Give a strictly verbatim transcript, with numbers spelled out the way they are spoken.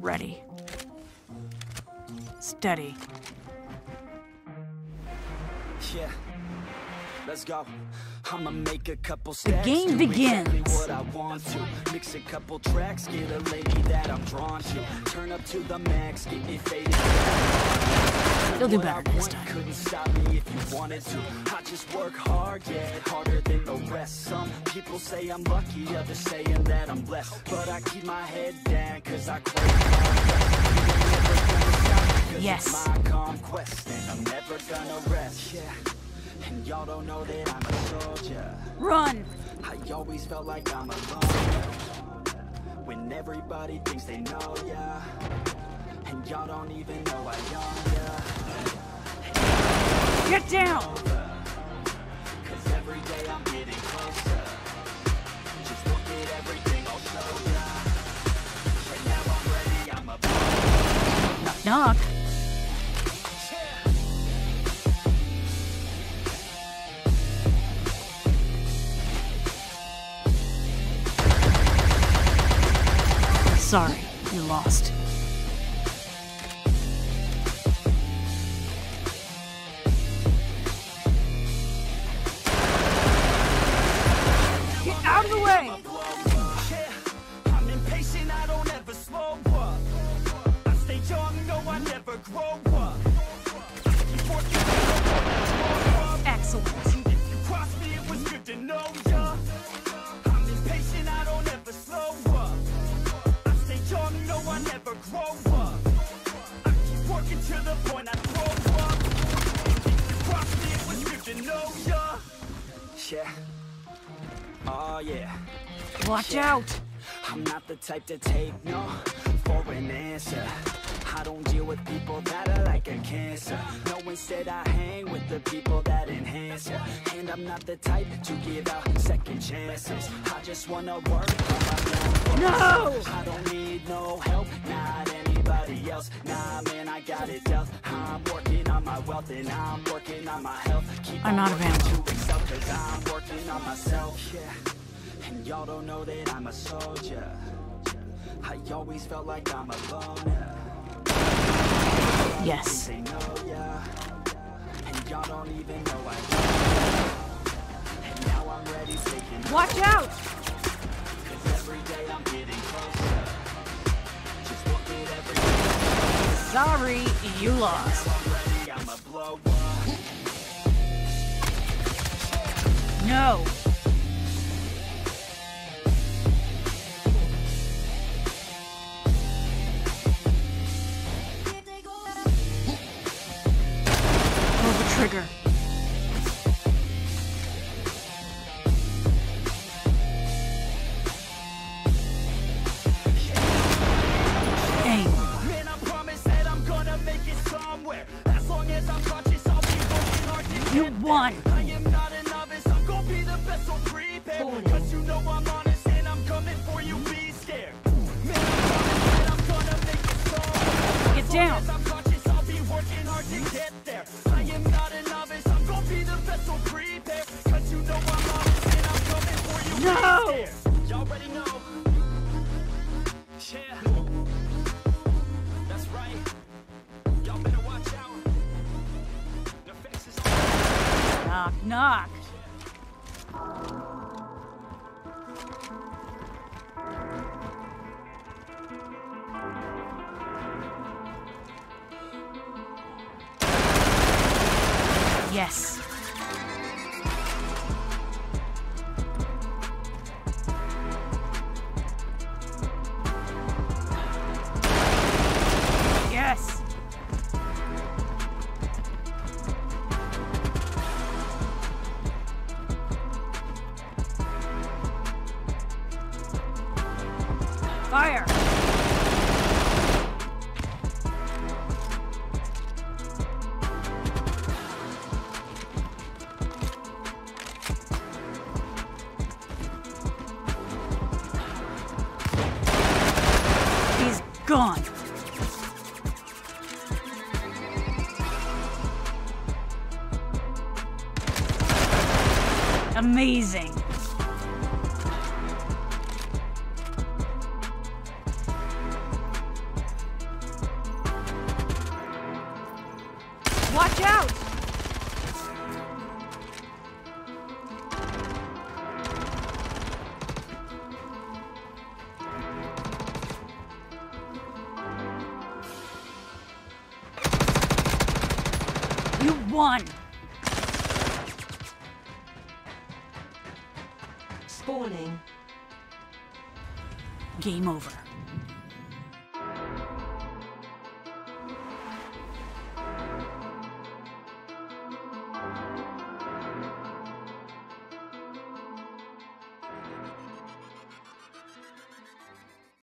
Ready. Steady. Yeah. Let's go. I'ma make a couple steps. The game begins. Exactly what I want to. Mix a couple tracks, get a lady that I'm drawn to. Turn up to the max, get me faded. You'll do better this time. Couldn't stop me if you wanted to. I just work hard, yeah, harder than the rest. Some people say I'm lucky, others saying that I'm blessed. But I keep my head down, cause I quit. Yes. My conquest, and I'm never gonna rest. Yeah. And y'all don't know that I'm a soldier. Run! I always felt like I'm alone. When everybody thinks they know ya. And y'all don't even know I own ya. Get down! Cause every day I'm getting closer. Just look at everything I'll show ya. Right now I'm ready, I'm a... Knock, knock. Sorry, you lost. Get out of the way! I'm impatient, I don't ever slow up. I stay young, no, I never grow up. Excellent. If you crossed me, it was good to know ya. I'm impatient, I don't ever slow up. Young, no, I never grow up. I keep working to the point I grow up. If you cross me, it was good to know ya. Yeah. Oh, yeah. Watch yeah. out. I'm not the type to take no for an answer. I don't deal with people that are like a cancer. No, instead I hang with the people that enhance ya. And I'm not the type to give out second chances. I just wanna work on my own. No! I don't need no help, not anybody else. Nah, man, I got it dealt. I'm working on my wealth and I'm working on my health. Keep I'm not a vampire. Cause I'm working on myself, yeah. And y'all don't know that I'm a soldier. I always felt like I'm a loner. Yes. Watch out! Sorry, you lost. No. Trigger. Aim. Man, I promise that I'm gonna make it somewhere. As long as I'm conscious, I'll be working hard to get there. You won. I am not a novice. I'm gonna be the best, so prepare. Oh. Cause you know I'm honest and I'm coming for you. Be scared. Man, I promise that I'm gonna make it somewhere. Get down. As long as I'm conscious, I'll be working hard to get there. No! You already know. Yeah. That's right. Y'all better watch out. The fix is on. Knock, knock. Yeah. Yes. Fire! He's gone! Amazing! Watch out! You won! Spawning. Game over.